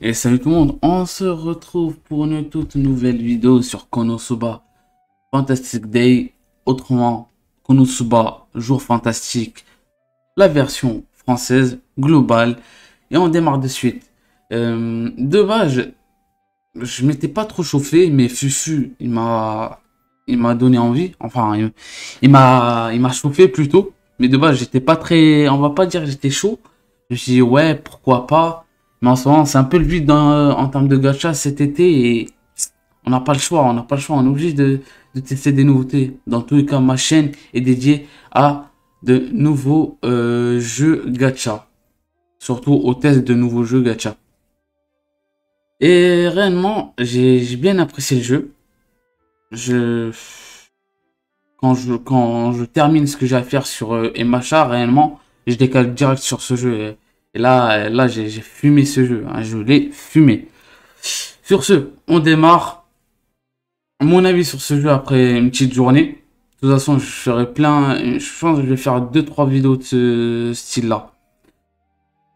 Et salut tout le monde, on se retrouve pour une toute nouvelle vidéo sur Konosuba Fantastic Days, autrement Konosuba Jour Fantastique, la version française globale. Et on démarre de suite. De base, je m'étais pas trop chauffé, mais Fufu, il m'a donné envie. Enfin, il m'a chauffé plutôt. Mais de base, j'étais pas très, on va pas dire j'étais chaud. Je me suis dit, ouais, pourquoi pas. Mais en ce moment, c'est un peu le vide en termes de gacha cet été. Et on n'a pas le choix, on est obligé de tester des nouveautés. Dans tous les cas, ma chaîne est dédiée à de nouveaux jeux gacha. Surtout au test de nouveaux jeux gacha. Et réellement, j'ai bien apprécié le jeu. Quand je termine ce que j'ai à faire sur Emacha, réellement, je décale direct sur ce jeu. Et là j'ai fumé ce jeu, hein, je l'ai fumé. Sur ce, on démarre mon avis sur ce jeu après une petite journée. De toute façon, je ferai plein, je pense que je vais faire 2-3 vidéos de ce style-là.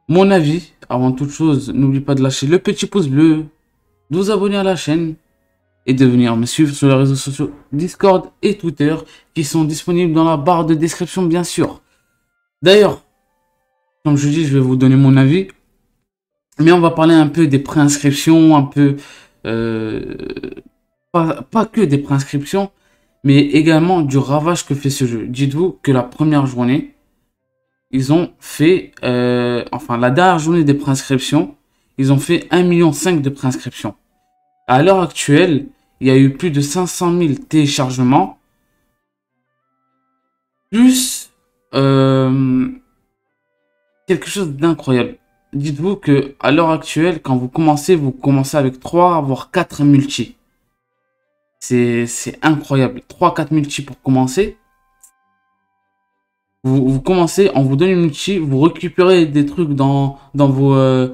Mon avis, avant toute chose, n'oublie pas de lâcher le petit pouce bleu, de vous abonner à la chaîne et de venir me suivre sur les réseaux sociaux Discord et Twitter qui sont disponibles dans la barre de description bien sûr. D'ailleurs, comme je dis, je vais vous donner mon avis, mais on va parler un peu des préinscriptions, un peu, pas que des préinscriptions, mais également du ravage que fait ce jeu. Dites-vous que la première journée, ils ont fait, enfin la dernière journée des préinscriptions, ils ont fait 1,5 million de préinscriptions. À l'heure actuelle, il y a eu plus de 500 000 téléchargements, plus... quelque chose d'incroyable. Dites-vous que à l'heure actuelle, quand vous commencez avec 3 voire 4 multi. C'est incroyable. 3-4 multi pour commencer. Vous commencez, on vous donne une multi, vous récupérez des trucs dans vos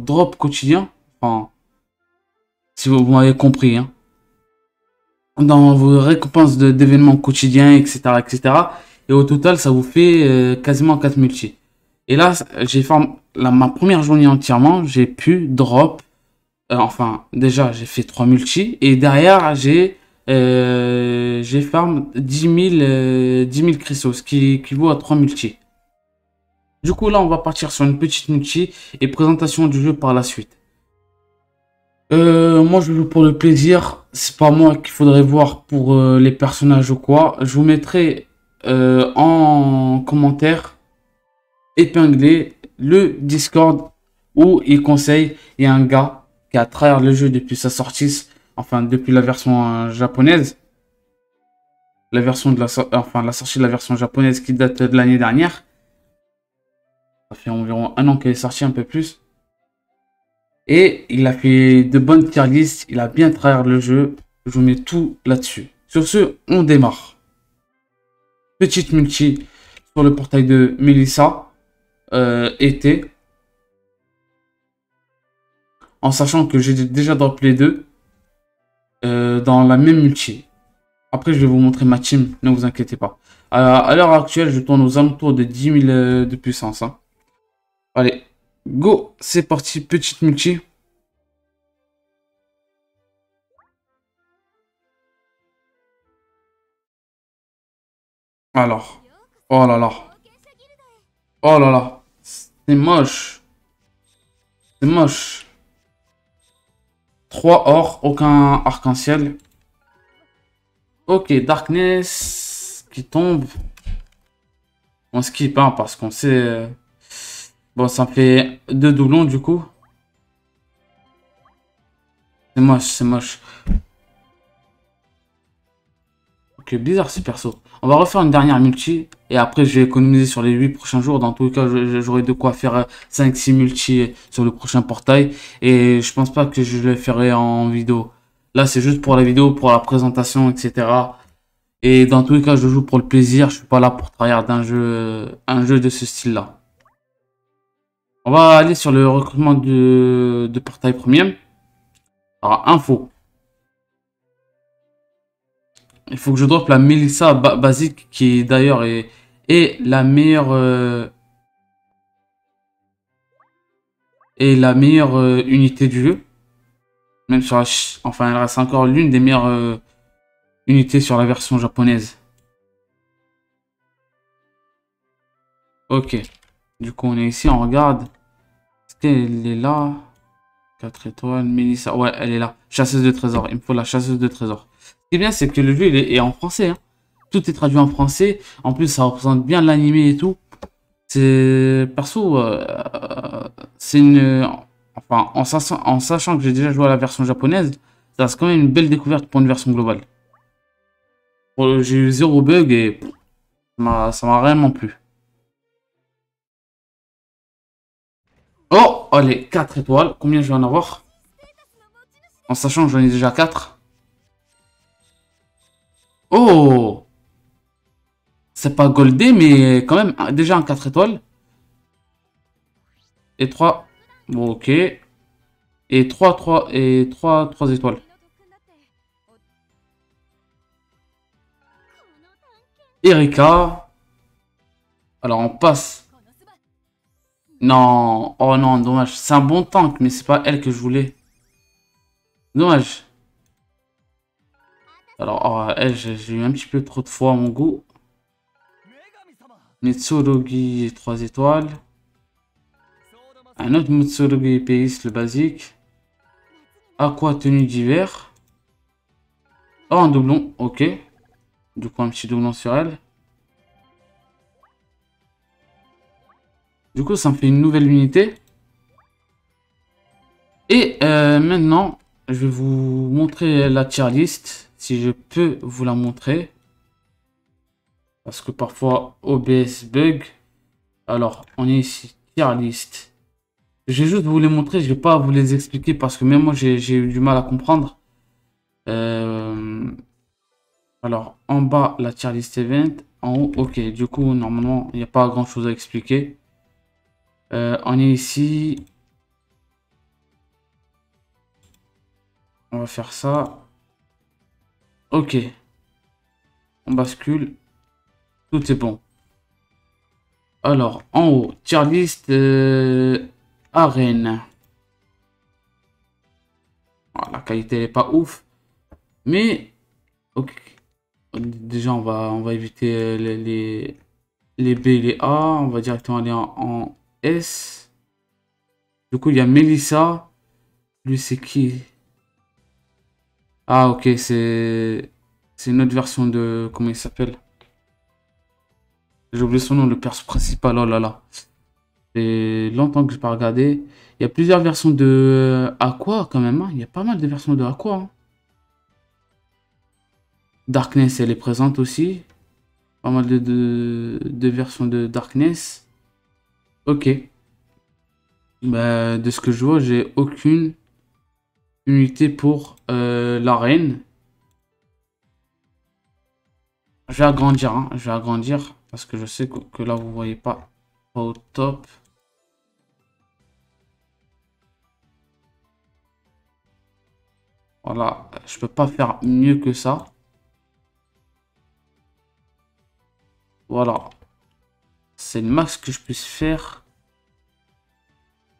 drops quotidiens. Enfin, si vous m'avez compris, hein. Dans vos récompenses d'événements quotidiens, etc., etc. Et au total, ça vous fait quasiment 4 multi. Et là, j'ai fait ma première journée entièrement, j'ai pu drop. Enfin, déjà, j'ai fait 3 multi. Et derrière, j'ai farm 10 000 cristaux, ce qui équivaut à 3 multi. Du coup, là, on va partir sur une petite multi et présentation du jeu par la suite. Moi je joue pour le plaisir, c'est pas moi qu'il faudrait voir pour les personnages ou quoi. Je vous mettrai en commentaire épinglé le Discord où il conseille. Il y a un gars qui a tryhard le jeu depuis sa sortie, enfin depuis la version japonaise, la sortie de la version japonaise qui date de l'année dernière. Ça fait environ un an qu'elle est sortie, un peu plus. Et il a fait de bonnes tier lists, il a bien tryhard le jeu, je vous mets tout là-dessus. Sur ce, on démarre. Petite multi sur le portail de Melissa, été. En sachant que j'ai déjà drop les deux dans la même multi. Après, je vais vous montrer ma team, ne vous inquiétez pas. À l'heure actuelle, je tourne aux alentours de 10 000 de puissance. Hein. Allez. Go, c'est parti, petite multi. Alors, oh là là. Oh là là, c'est moche. C'est moche. 3 or, aucun arc-en-ciel. Ok, Darkness qui tombe. On skip, hein, parce qu'on sait... Bon, ça fait 2 doublons du coup. C'est moche, c'est moche. Ok, bizarre ce perso. On va refaire une dernière multi. Et après, je vais économiser sur les 8 prochains jours. Dans tous les cas, j'aurai de quoi faire 5-6 multi sur le prochain portail. Et je pense pas que je le ferai en vidéo. Là, c'est juste pour la vidéo, pour la présentation, etc. Et dans tous les cas, je joue pour le plaisir. Je suis pas là pour tryhard un jeu de ce style-là. On va aller sur le recrutement de portail premium. Alors, info. Il faut que je drop la Melissa basique qui d'ailleurs est la meilleure est la meilleure unité du jeu. Même sur la... Enfin, elle reste encore l'une des meilleures unités sur la version japonaise. Ok. Du coup, on est ici, on regarde. Est-ce qu'elle est là? 4 étoiles, Melissa. Ouais, elle est là. Chasseuse de trésors. Il me faut la chasseuse de trésors. Ce qui est bien, c'est que le jeu, il est en français. Hein. Tout est traduit en français. En plus, ça représente bien l'animé et tout. C'est... Perso, c'est une... Enfin, en sachant que j'ai déjà joué à la version japonaise, ça reste quand même une belle découverte pour une version globale. J'ai eu 0 bug et ça m'a réellement plu. Oh, allez, 4 étoiles. Combien je vais en avoir? En sachant que j'en ai déjà 4. Oh! C'est pas goldé, mais quand même, déjà en 4 étoiles. Et 3. Bon, ok. Et 3 étoiles. Erika. Alors, on passe. Non, oh non, dommage. C'est un bon tank, mais c'est pas elle que je voulais. Dommage. Alors, oh, elle, j'ai eu un petit peu trop de foi à mon goût. Mitsurugi, 3 étoiles. Un autre Mitsurugi épéiste, le basique. Aqua, tenue d'hiver. Oh, un doublon, ok. Du coup, un petit doublon sur elle. Du coup, ça me fait une nouvelle unité. Et maintenant, je vais vous montrer la tier list. Si je peux vous la montrer. Parce que parfois, OBS bug. Alors, on est ici. Tier list. Je vais juste vous les montrer. Je ne vais pas vous les expliquer parce que même moi, j'ai eu du mal à comprendre. Alors, en bas, la tier list event. En haut, ok. Du coup, normalement, il n'y a pas grand chose à expliquer. On est ici. On va faire ça. Ok. On bascule. Tout est bon. Alors, en haut. Tier list. Arène. Oh, la qualité n'est pas ouf. Mais. Ok. Déjà, on va éviter les B et les A. On va directement aller en S. Du coup, il y a Melissa. Lui, c'est qui? Ah, ok, c'est une autre version de... Comment il s'appelle? J'ai oublié son nom, le perso principal. Oh là là. C'est longtemps que je n'ai pas regardé. Il y a plusieurs versions de Aqua, quand même. Hein. Il y a pas mal de versions de Aqua. Hein. Darkness, elle est présente aussi. Pas mal de versions de Darkness. Ok. Bah, de ce que je vois, j'ai aucune unité pour la reine. Je vais agrandir, hein. Je vais agrandir parce que je sais que là vous voyez pas au top. Voilà, je peux pas faire mieux que ça. Voilà. C'est le max que je puisse faire.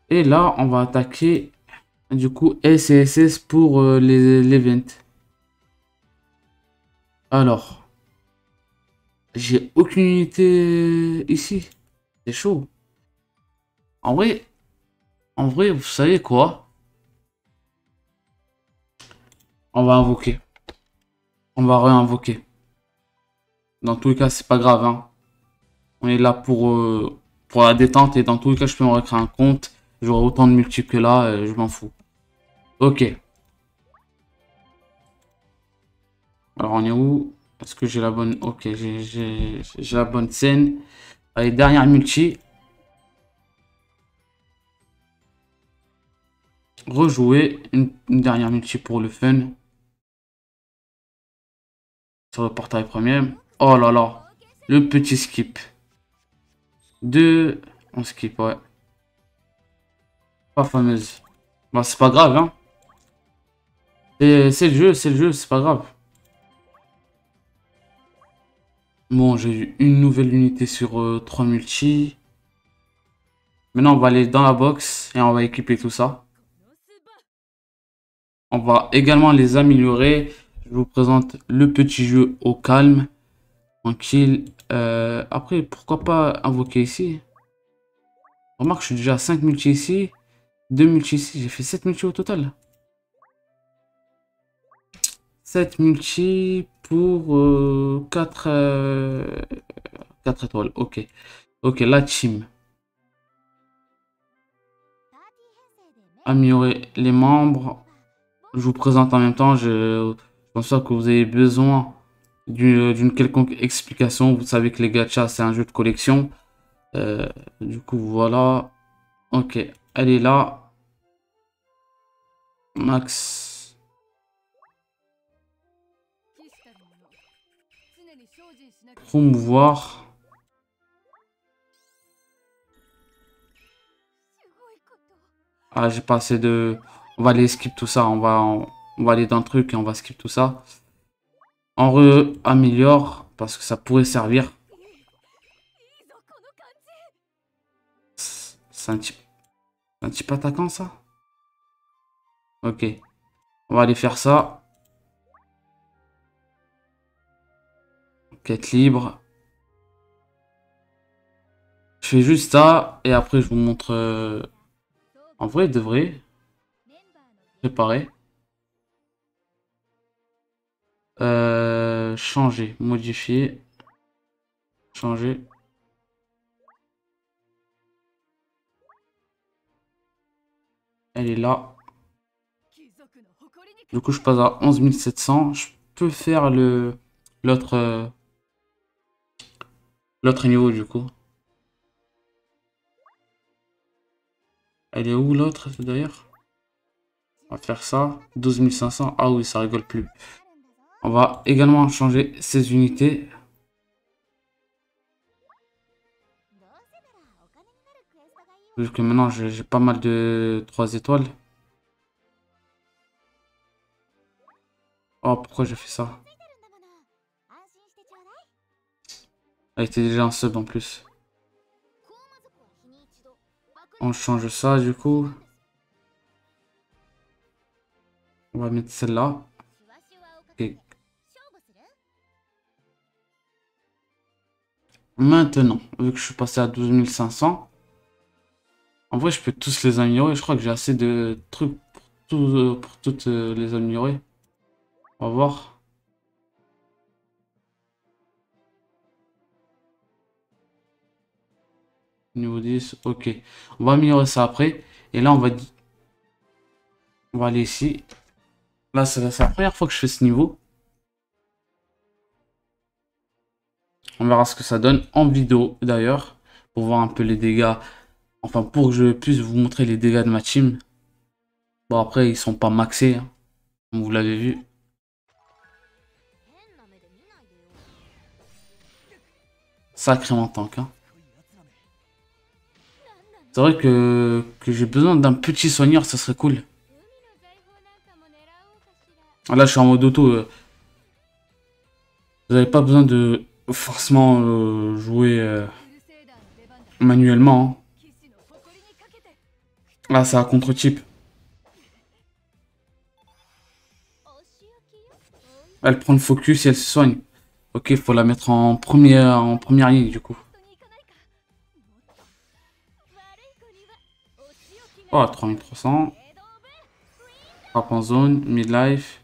Et là, on va attaquer du coup S et SS pour l'event. Alors, j'ai aucune unité ici. C'est chaud. En vrai, vous savez quoi? On va invoquer. On va réinvoquer. Dans tous les cas, c'est pas grave, hein. On est là pour la détente et dans tous les cas, je peux me recréer un compte. J'aurai autant de multiples que là, je m'en fous. Ok. Alors, on est où? Est-ce que j'ai la bonne... Ok, j'ai la bonne scène. Allez, dernière multi. Rejouer une dernière multi pour le fun. Sur le portail premier. Oh là là. Le petit skip. Deux, on skip, ouais. Pas fameuse. Bah, c'est pas grave, hein. C'est le jeu, c'est pas grave. Bon, j'ai eu une nouvelle unité sur 3 multi. Maintenant, on va aller dans la box et on va équiper tout ça. On va également les améliorer. Je vous présente le petit jeu au calme, tranquille. Après, pourquoi pas invoquer ici? Remarque, je suis déjà à 5 multi ici, 2 multi ici. J'ai fait 7 multi au total. 7 multi pour 4 étoiles. Ok. Ok, la team. Améliorer les membres. Je vous présente en même temps. Je pense pas que vous avez besoin d'une quelconque explication. Vous savez que les gachas, c'est un jeu de collection. Du coup, voilà. Ok, elle est là. Max. Promouvoir. Ah, j'ai pas assez de... On va aller skip tout ça. On va aller dans le truc et on va skip tout ça. On re-améliore parce que ça pourrait servir. C'est un type attaquant, ça. Ok. On va aller faire ça. Quête libre. Je fais juste ça et après je vous montre... En vrai, il devrait préparer. Changer, modifier. Changer. Elle est là. Du coup, je passe à 11 700. Je peux faire l'autre niveau, du coup. Elle est où l'autre d'ailleurs? On va faire ça. 12 500. Ah oui, ça rigole plus. On va également changer ces unités. Vu que maintenant j'ai pas mal de 3 étoiles. Oh, pourquoi j'ai fait ça? Elle était déjà un sub en plus. On change ça du coup. On va mettre celle-là. Okay. Maintenant, vu que je suis passé à 12 500, en vrai je peux tous les améliorer. Je crois que j'ai assez de trucs pour toutes les améliorer. On va voir. Niveau 10, ok. On va améliorer ça après. Et là, on va aller ici. Là, c'est la première fois que je fais ce niveau. On verra ce que ça donne en vidéo, d'ailleurs. Pour voir un peu les dégâts. Enfin, pour que je puisse vous montrer les dégâts de ma team. Bon, après, ils sont pas maxés, hein, comme vous l'avez vu. Sacrément tank, hein. C'est vrai que j'ai besoin d'un petit soigneur, ça serait cool. Là, je suis en mode auto. Vous n'avez pas besoin de forcément jouer manuellement. Là, c'est à contre-type. Elle prend le focus et elle se soigne. Ok, il faut la mettre en première ligne, du coup. Oh, 3300. Frappe en zone, midlife.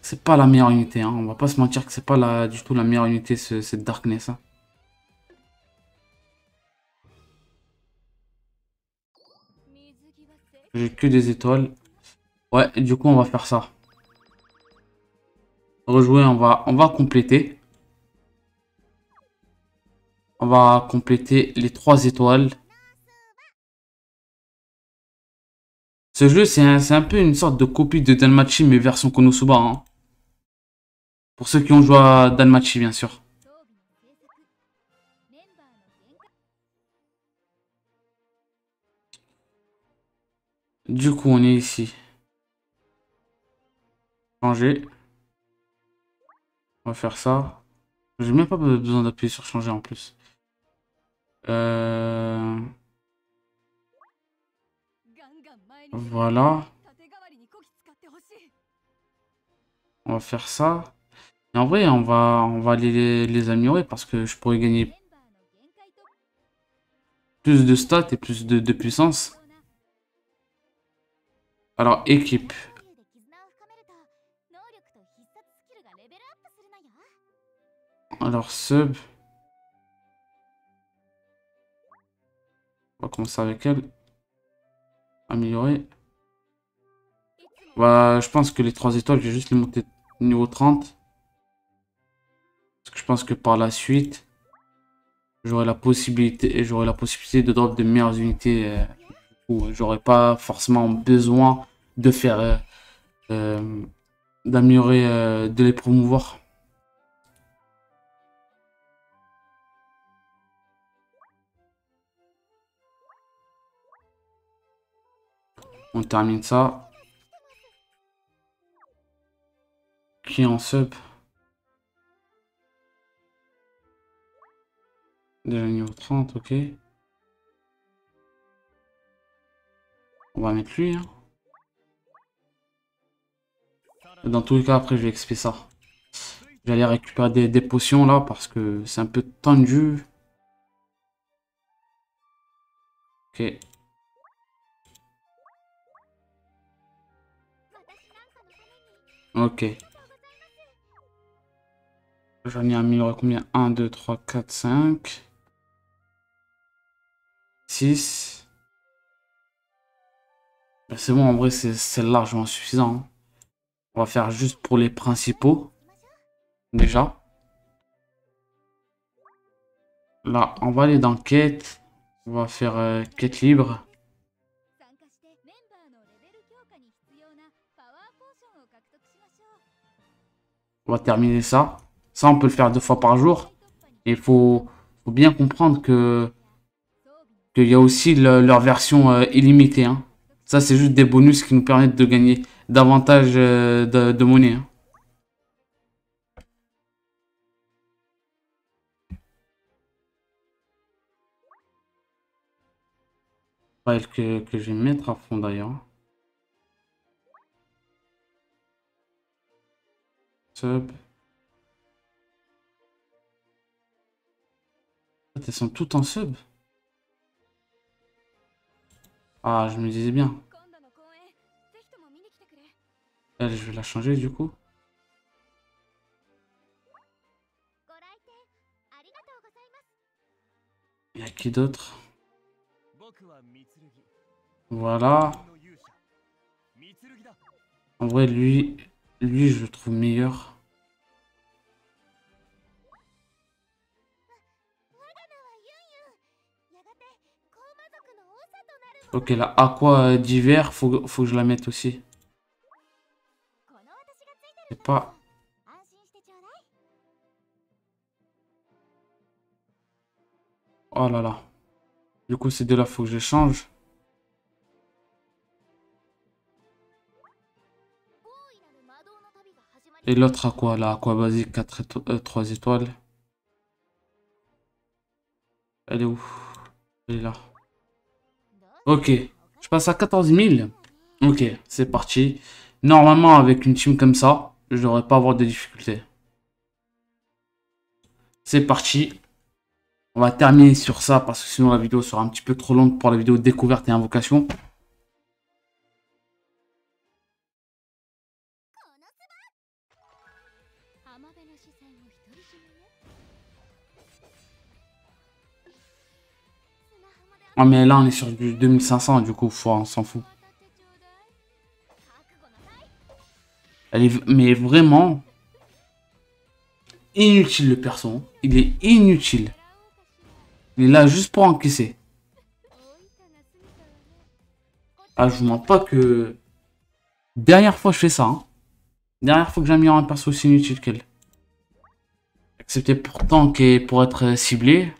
C'est pas la meilleure unité, hein. On va pas se mentir que c'est pas du tout la meilleure unité, cette Darkness, hein. J'ai que des étoiles. Ouais, du coup on va faire ça. Rejouer, on va compléter. On va compléter les 3 étoiles. Ce jeu, c'est un peu une sorte de copie de Danmachi, mais version Konosuba, hein. Pour ceux qui ont joué à Danmachi, bien sûr. Du coup, on est ici. Changer. On va faire ça. J'ai même pas besoin d'appuyer sur changer en plus. Voilà. On va faire ça. Et en vrai, on va aller les améliorer parce que je pourrais gagner plus de stats et plus de puissance. Alors, équipe. Alors, sub. On va commencer avec elle. Améliorer. Bah, je pense que les 3 étoiles, je vais juste les monter niveau 30. Parce que je pense que par la suite, j'aurai la possibilité de drop de meilleures unités. Où j'aurai pas forcément besoin de faire d'améliorer, de les promouvoir. On termine ça. Qui est en sub? Déjà niveau 30, ok. On va mettre lui. Hein. Dans tous les cas, après, je vais exp ça. J'allais récupérer des potions là parce que c'est un peu tendu. Ok. Ok. J'en ai amélioré combien? 1, 2, 3, 4, 5. 6. Ben c'est bon, en vrai, c'est largement suffisant. Hein. On va faire juste pour les principaux. Déjà. Là, on va aller dans quête. On va faire quête libre. On va terminer ça. Ça, on peut le faire 2 fois par jour. Et il faut bien comprendre que qu'il y a aussi leur version illimitée. Hein. Ça, c'est juste des bonus qui nous permettent de gagner davantage de monnaie. Hein. Que je vais mettre à fond d'ailleurs. Sub. Elles sont toutes en sub. Ah, je me disais bien. Elle, je vais la changer du coup. Il y a qui d'autre? Voilà. En vrai, lui, je le trouve meilleur. Ok, la Aqua d'hiver, faut que je la mette aussi. C'est pas... Oh là là. Du coup, ces deux-là, faut que je change. Et l'autre Aqua, la Aqua basique, 3 étoiles. Elle est où? Elle est là. Ok, je passe à 14 000. Ok, c'est parti. Normalement, avec une team comme ça, je ne devrais pas avoir de difficultés. C'est parti. On va terminer sur ça parce que sinon la vidéo sera un petit peu trop longue pour la vidéo découverte et invocation. Ah mais là on est sur du 2500 du coup, on s'en fout. Elle est mais vraiment inutile le perso. Il est inutile. Il est là juste pour encaisser. Ah je vous mens pas que... Dernière fois je fais ça. Hein. Dernière fois que j'améliore un perso aussi inutile qu'elle. Excepté pour tanker et pour être ciblé.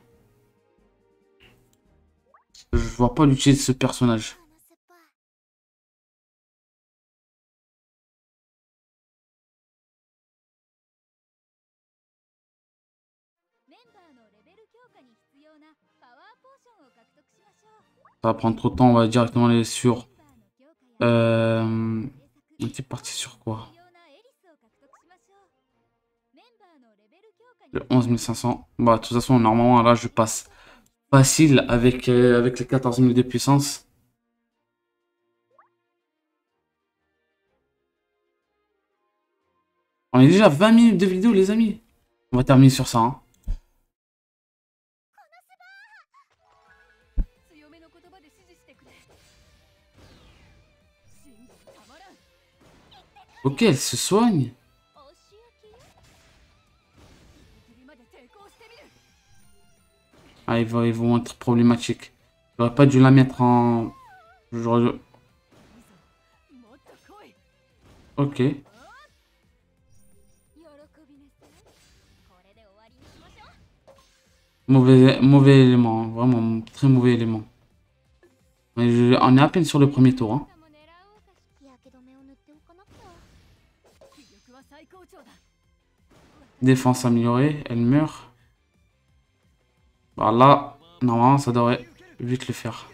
Je vois pas l'utilité de ce personnage. Ça va prendre trop de temps, on va directement aller sur... on était parti sur quoi? Le 11500. Bah, de toute façon, normalement, là, je passe facile avec, avec les 14000 de puissance. On est déjà à 20 minutes de vidéo, les amis. On va terminer sur ça. Hein. Ok, elle se soigne. Ah, ils vont être problématiques. J'aurais pas dû la mettre en... Ok. Mauvais élément, hein. Vraiment très mauvais élément. Mais on est à peine sur le premier tour. Hein. Défense améliorée, elle meurt. Bah là, normalement ça devrait vite le faire.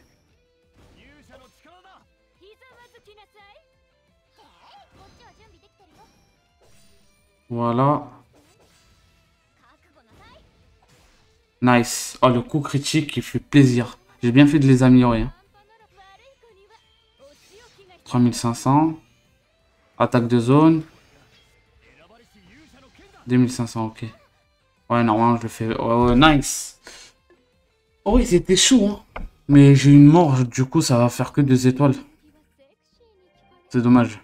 Voilà. Nice. Oh, le coup critique qui fait plaisir. J'ai bien fait de les améliorer. Hein. 3500. Attaque de zone. 2500, ok. Ouais, normalement, je le fais. Oh, nice. Oh, oui, c'était chaud. Hein. Mais j'ai une mort, du coup, ça va faire que 2 étoiles. C'est dommage.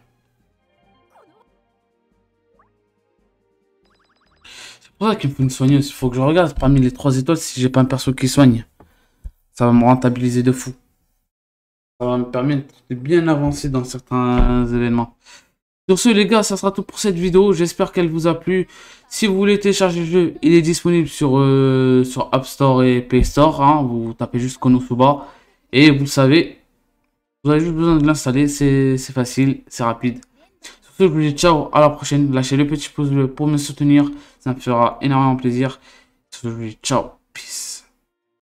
C'est pour ça qu'il faut une soigneuse. Il faut que je regarde parmi les 3 étoiles si j'ai pas un perso qui soigne. Ça va me rentabiliser de fou. Ça va me permettre de bien avancer dans certains événements. Sur ce, les gars, ça sera tout pour cette vidéo. J'espère qu'elle vous a plu. Si vous voulez télécharger le jeu, il est disponible sur, sur App Store et Play Store. Hein. Vous tapez juste Konosuba. Et vous le savez, vous avez juste besoin de l'installer. C'est facile, c'est rapide. Je vous dis ciao, à la prochaine. Lâchez le petit pouce bleu pour me soutenir. Ça me fera énormément plaisir. Je vous dis ciao, peace.